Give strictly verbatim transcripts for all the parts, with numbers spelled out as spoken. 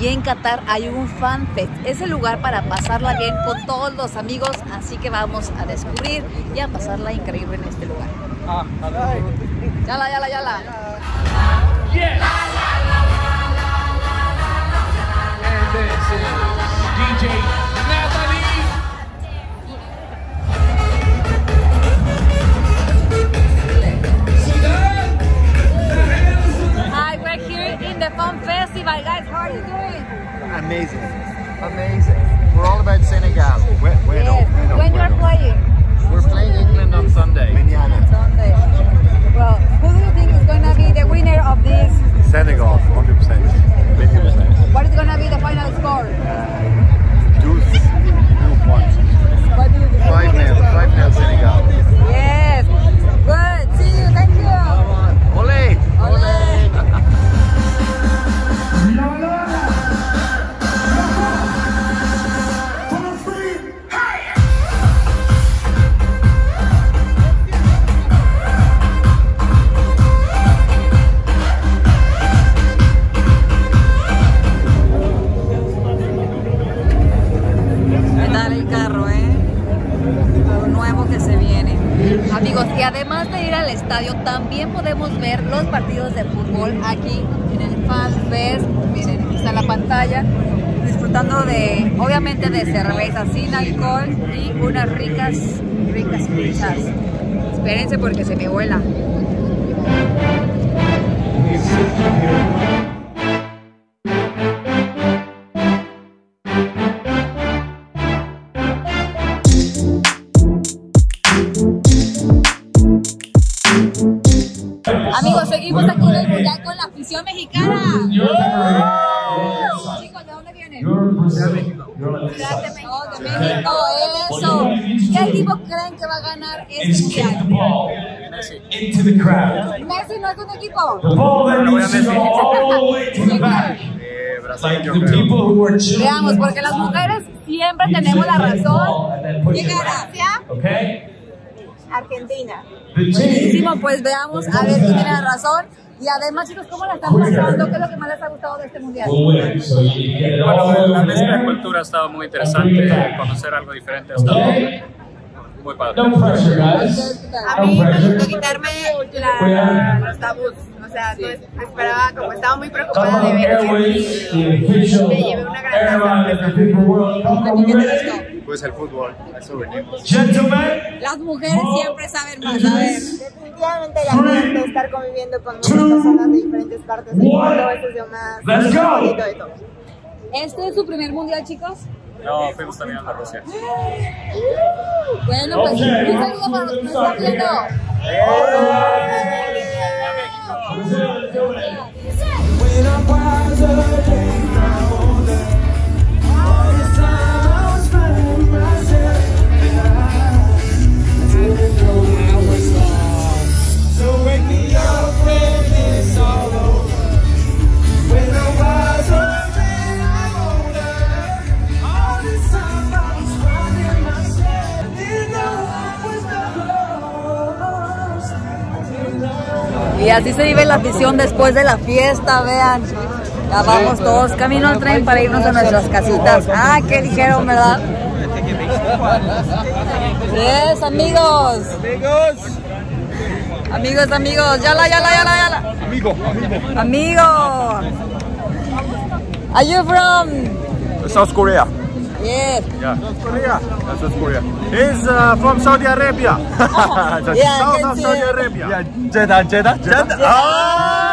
y en Qatar hay un fan fest. Es el lugar para pasarla bien con todos los amigos, así que vamos a descubrir y a pasarla increíble en este lugar. Ah, yala, yala, yala. Yes. And this is D J. Festival, guys, how are you doing? Amazing, amazing. We're all about Senegal. We're, we're yes. no, when no, you are no. playing? We're playing England on Sunday. Mañana. Sunday. Well, who do you think is going to be the winner of this? Senegal, one hundred percent. one hundred percent. What is going to be the final score? Uh, two, two points. Five nil, five nil Senegal. Yes. Good. See you. Thank you. Ole. Ole. Y además de ir al estadio, también podemos ver los partidos de fútbol aquí en el Fan Fest. Miren, aquí está la pantalla, disfrutando de, obviamente, de cerveza sin alcohol y unas ricas, ricas pizzas. Espérense porque se me vuela. Amigos, seguimos aquí con la afición mexicana. ¡Oh! Chicos, ¿de dónde vienen? De México. De México, de México, eso. ¿Qué equipo creen que va a ganar este mundial? Messi no es un equipo. Veamos, porque las mujeres siempre tenemos la razón. ¿Qué gracia? Argentina. Buenísimo, pues veamos a ver quién tiene la razón. Y además, chicos, ¿cómo la están pasando? ¿Qué es lo que más les ha gustado de este mundial? Bueno, la mezcla de cultura ha estado muy interesante, conocer algo diferente ha estado muy padre. A mí me gustó quitarme la, los tabús, o sea, no esperaba, como estaba muy preocupada de ver que me llevé una gran sorpresa. ¿Y qué te gustó? Pues el fútbol, eso venimos. Las mujeres siempre saben más, a ver. Definitivamente la gente estar conviviendo con muchas personas de diferentes partes del mundo, eso es lo más bonito de todo. ¿Este es su primer mundial, chicos? No, fuimos también a la Rusia. Bueno, pues un saludo para los que nos están viendo. Y así se vive la afición después de la fiesta, vean. Ya vamos todos camino al tren para irnos a nuestras casitas. Ah, qué dijeron, ¿verdad? Yes, amigos. Amigos, amigos. Yala, yala, yala, yala. Amigo, amigo. Amigo. Are you from? South Korea. Yeah. yeah. South Korea. Yeah, South Korea. He's uh, from Saudi Arabia. Oh, yeah, South of Saudi Arabia. Yeah, Jeddah, Jeddah, Jeddah. Yeah. Oh!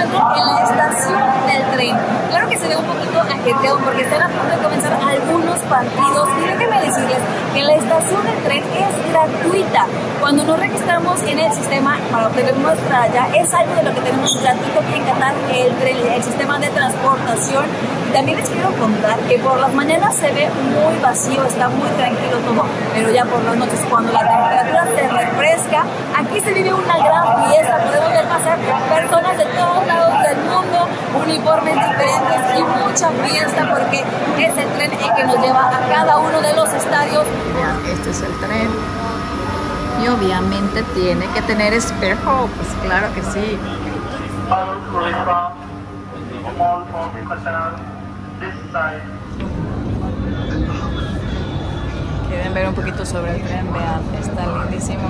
encuentra en la estación del tren. Claro que se ve un poquito ajetreado porque están a punto de comenzar algunos partidos. Y déjenme decirles que la estación del tren es gratuita. Cuando nos registramos en el sistema para obtener nuestra allá, es algo de lo que tenemos gratuito que en Qatar, el tren, el sistema de transportación. También les quiero contar que por las mañanas se ve muy vacío, está muy tranquilo todo, pero ya por las noches cuando la temperatura se refresca, aquí se vive una gran fiesta, podemos ver pasar personas de todos lados del mundo, uniformes diferentes y mucha fiesta porque es el tren el que nos lleva a cada uno de los estadios. Este es el tren y obviamente tiene que tener espejo, pues claro que sí. Quieren ver un poquito sobre el tren, vean, está lindísimo.